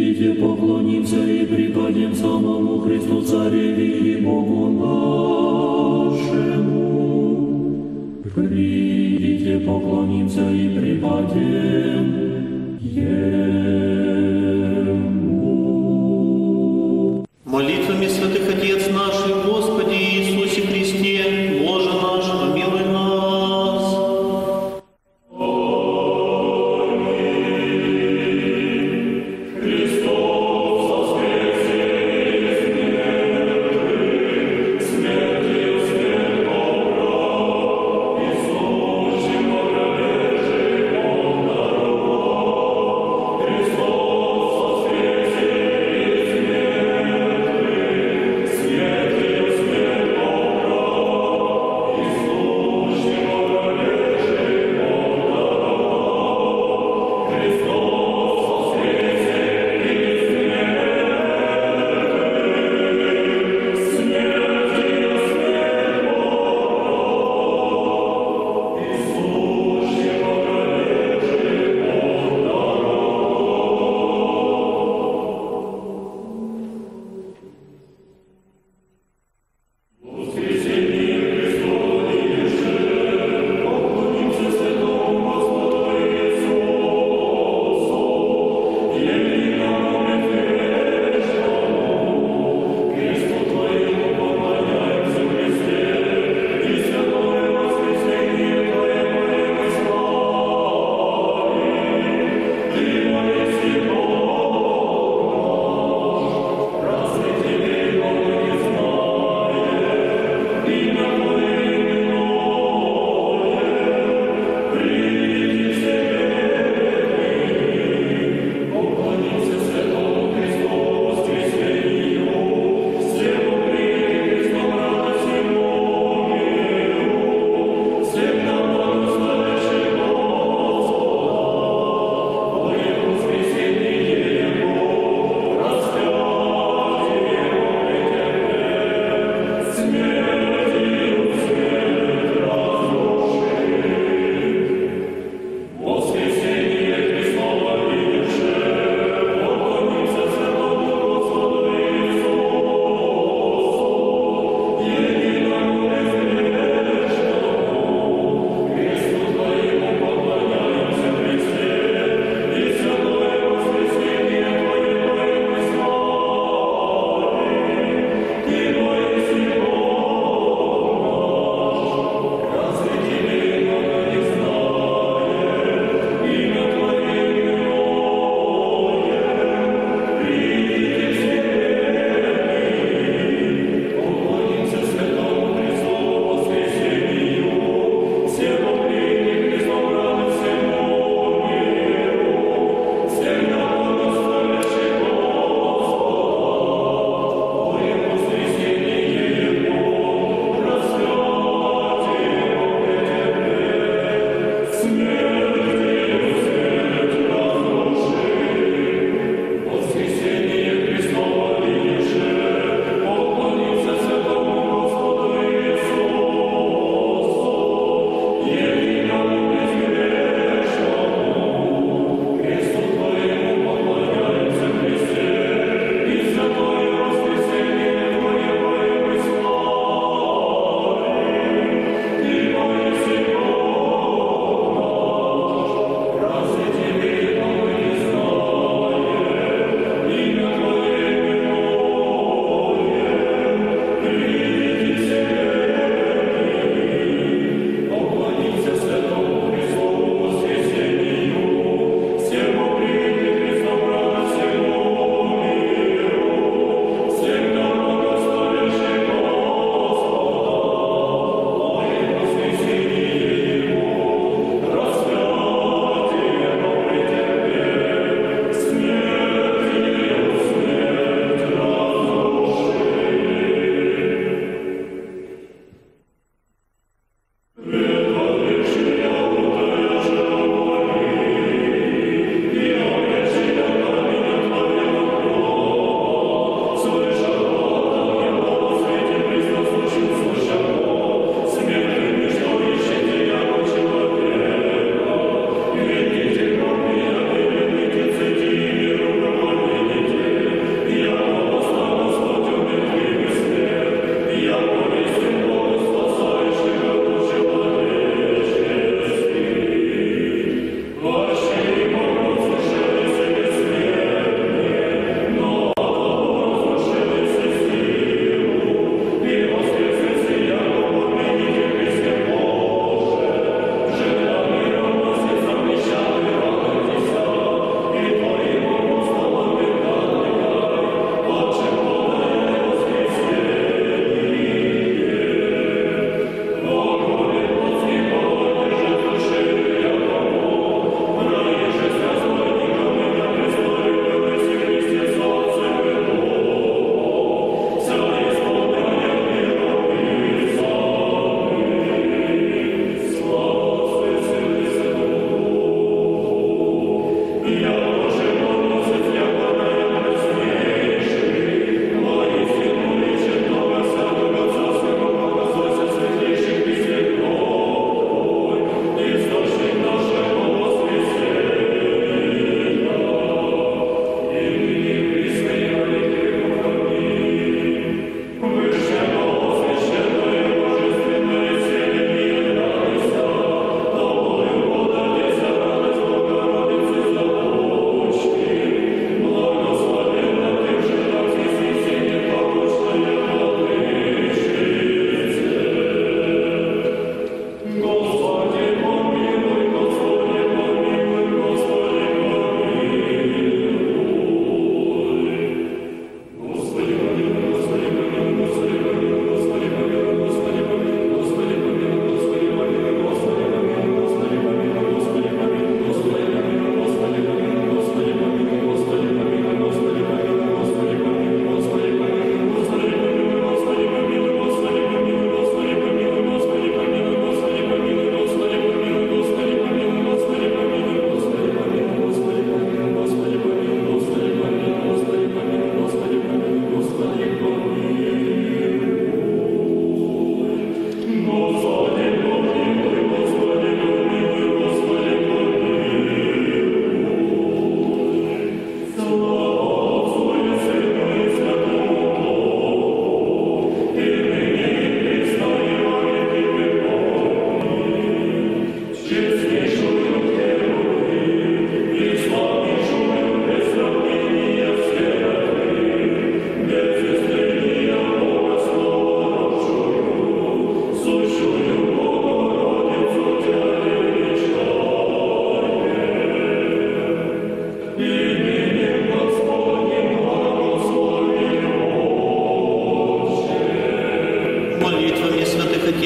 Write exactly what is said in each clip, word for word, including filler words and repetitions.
Иди поклонимся и преподем самому Христу Цареве и Богу нашему. Придите, поклонимся и преподем Ему. Молитвами святых Отец наших, Господи Иисусе Христе, Боже наш, помилуй нас. Христос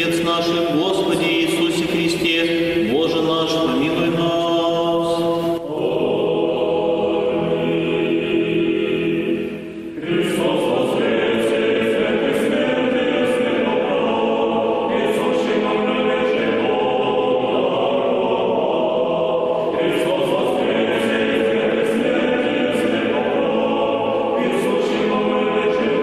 Отец нашим, Господи Иисусе Христе, Боже наш, помилуй нас. Аминь. Христос воскресе, смерти смертного, Иисусшего промежего. Христос воскресе, смерти смертного, Иисусшего промежего.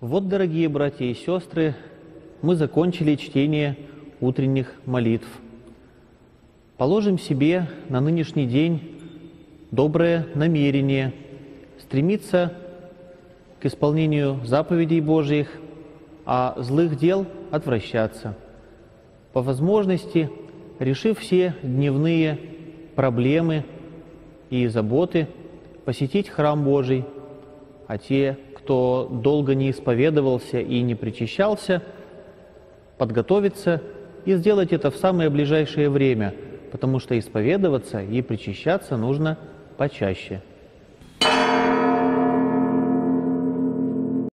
Вот, дорогие братья и сестры, мы закончили чтение утренних молитв. Положим себе на нынешний день доброе намерение стремиться к исполнению заповедей Божьих, а злых дел отвращаться. По возможности, решив все дневные проблемы и заботы, посетить храм Божий, а те, кто долго не исповедовался и не причащался, подготовиться и сделать это в самое ближайшее время, потому что исповедоваться и причащаться нужно почаще.